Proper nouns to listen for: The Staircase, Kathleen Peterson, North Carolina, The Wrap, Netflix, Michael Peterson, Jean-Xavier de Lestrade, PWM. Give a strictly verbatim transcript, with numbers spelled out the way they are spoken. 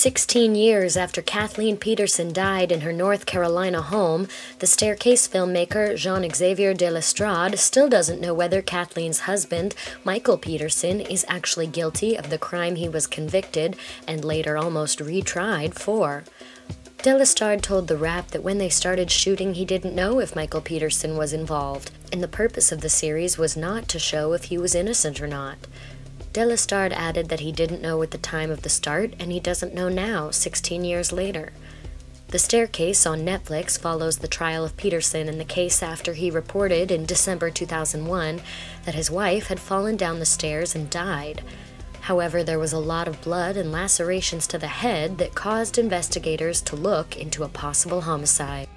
sixteen years after Kathleen Peterson died in her North Carolina home, The Staircase filmmaker Jean-Xavier de Lestrade still doesn't know whether Kathleen's husband, Michael Peterson, is actually guilty of the crime he was convicted and later almost retried for. De Lestrade told The Wrap that when they started shooting, he didn't know if Michael Peterson was involved, and the purpose of the series was not to show if he was innocent or not. De Lestrade added that he didn't know at the time of the start, and he doesn't know now, sixteen years later. The Staircase on Netflix follows the trial of Peterson in the case after he reported in December two thousand one that his wife had fallen down the stairs and died. However, there was a lot of blood and lacerations to the head that caused investigators to look into a possible homicide.